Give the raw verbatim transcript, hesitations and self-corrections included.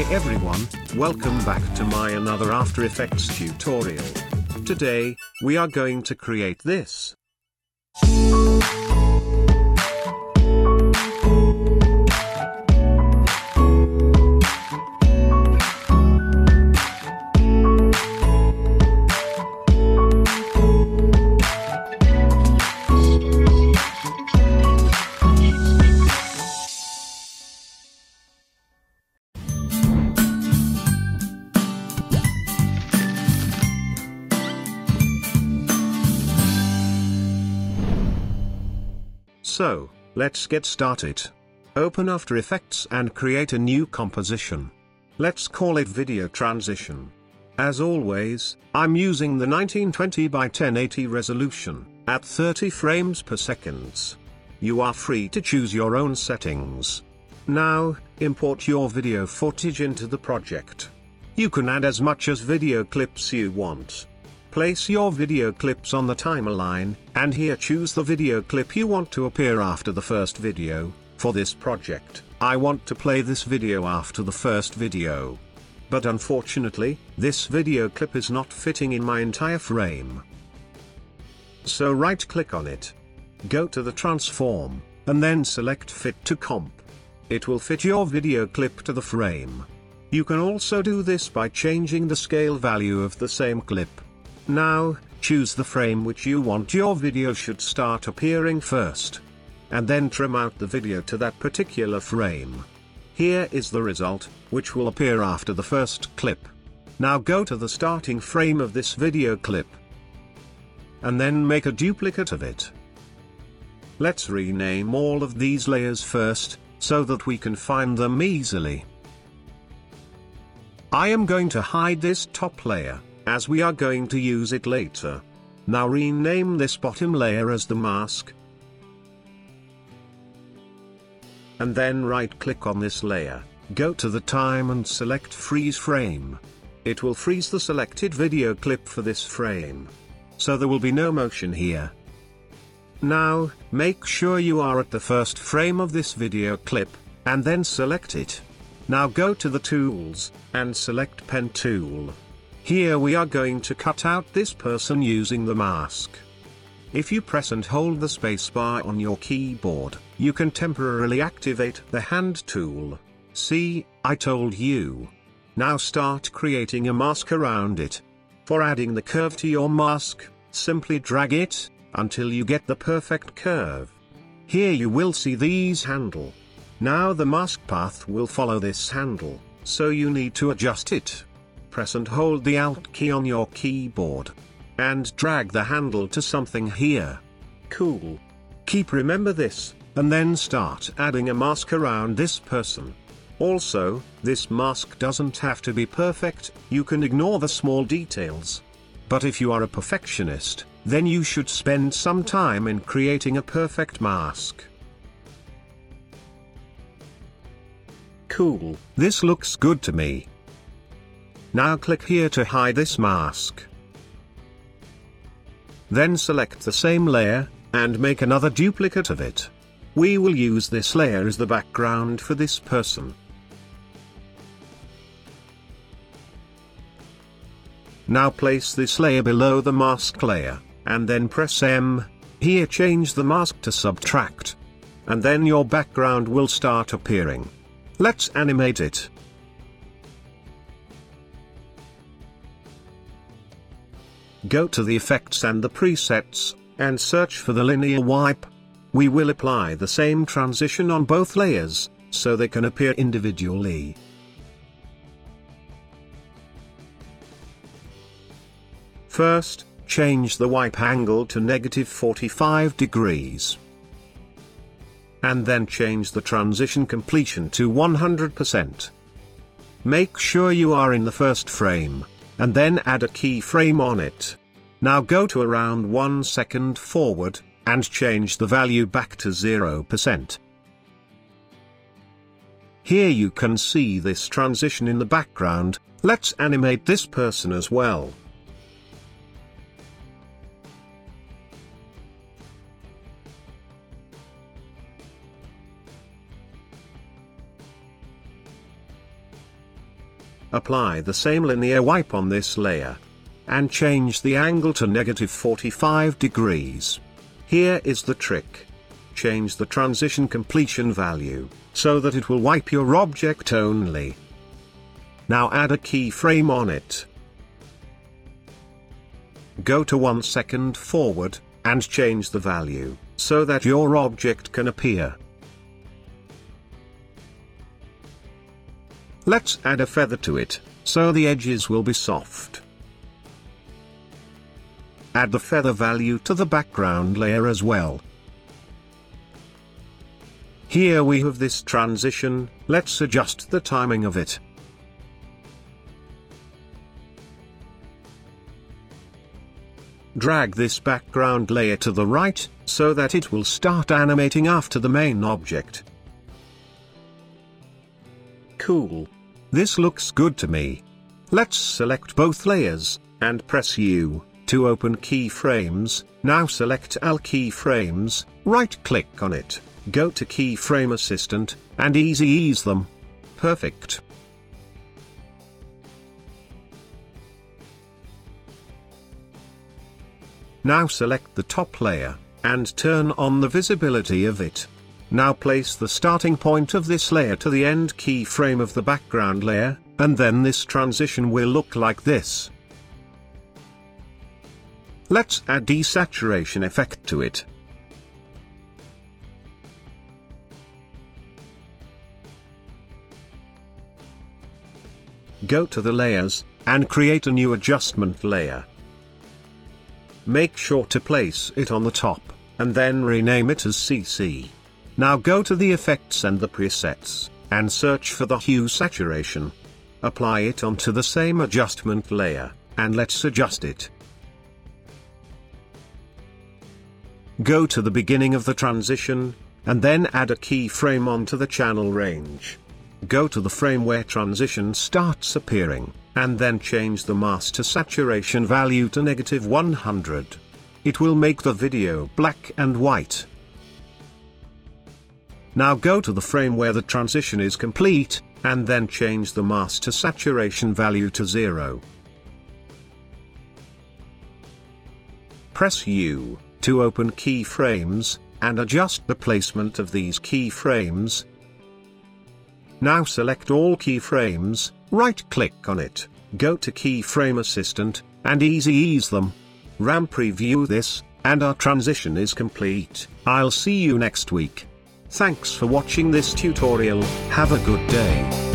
Hey everyone, welcome back to my another After Effects tutorial. Today, we are going to create this. So, let's get started. Open After Effects and create a new composition. Let's call it Video Transition. As always, I'm using the nineteen twenty by ten eighty resolution, at thirty frames per second. You are free to choose your own settings. Now, import your video footage into the project. You can add as much as video clips you want. Place your video clips on the timeline, and here choose the video clip you want to appear after the first video. For this project, I want to play this video after the first video. But unfortunately, this video clip is not fitting in my entire frame. So right-click on it. Go to the transform, and then select Fit to Comp. It will fit your video clip to the frame. You can also do this by changing the scale value of the same clip. Now, choose the frame which you want your video should start appearing first. And then trim out the video to that particular frame. Here is the result, which will appear after the first clip. Now go to the starting frame of this video clip. And then make a duplicate of it. Let's rename all of these layers first, so that we can find them easily. I am going to hide this top layer, as we are going to use it later. Now rename this bottom layer as the mask. And then right-click on this layer, go to the time and select Freeze Frame. It will freeze the selected video clip for this frame. So there will be no motion here. Now, make sure you are at the first frame of this video clip, and then select it. Now go to the Tools, and select Pen Tool. Here we are going to cut out this person using the mask. If you press and hold the spacebar on your keyboard, you can temporarily activate the hand tool. See, I told you. Now start creating a mask around it. For adding the curve to your mask, simply drag it, until you get the perfect curve. Here you will see these handle. Now the mask path will follow this handle, so you need to adjust it. Press and hold the Alt key on your keyboard. And drag the handle to something here. Cool. Keep remember this, and then start adding a mask around this person. Also, this mask doesn't have to be perfect, you can ignore the small details. But if you are a perfectionist, then you should spend some time in creating a perfect mask. Cool. This looks good to me. Now click here to hide this mask. Then select the same layer, and make another duplicate of it. We will use this layer as the background for this person. Now place this layer below the mask layer, and then press M. Here change the mask to Subtract. And then your background will start appearing. Let's animate it. Go to the effects and the presets, and search for the linear wipe. We will apply the same transition on both layers, so they can appear individually. First, change the wipe angle to negative forty-five degrees. And then change the transition completion to one hundred percent. Make sure you are in the first frame, and then add a keyframe on it. Now go to around one second forward, and change the value back to zero percent. Here you can see this transition in the background. Let's animate this person as well. Apply the same linear wipe on this layer. And change the angle to negative forty-five degrees. Here is the trick. Change the transition completion value, so that it will wipe your object only. Now add a keyframe on it. Go to one second forward, and change the value, so that your object can appear. Let's add a feather to it, so the edges will be soft. Add the feather value to the background layer as well. Here we have this transition, let's adjust the timing of it. Drag this background layer to the right, so that it will start animating after the main object. Cool. This looks good to me. Let's select both layers, and press U, to open keyframes. Now select all keyframes, right-click on it, go to Keyframe Assistant, and easy-ease them. Perfect. Now select the top layer, and turn on the visibility of it. Now place the starting point of this layer to the end keyframe of the background layer, and then this transition will look like this. Let's add desaturation effect to it. Go to the layers, and create a new adjustment layer. Make sure to place it on the top, and then rename it as C C. Now go to the effects and the presets, and search for the hue saturation. Apply it onto the same adjustment layer, and let's adjust it. Go to the beginning of the transition, and then add a keyframe onto the channel range. Go to the frame where transition starts appearing, and then change the master saturation value to negative one hundred. It will make the video black and white. Now go to the frame where the transition is complete, and then change the master saturation value to zero. Press U, to open keyframes, and adjust the placement of these keyframes. Now select all keyframes, right-click on it, go to Keyframe Assistant, and easy-ease them. Ramp preview this, and our transition is complete. I'll see you next week. Thanks for watching this tutorial, have a good day.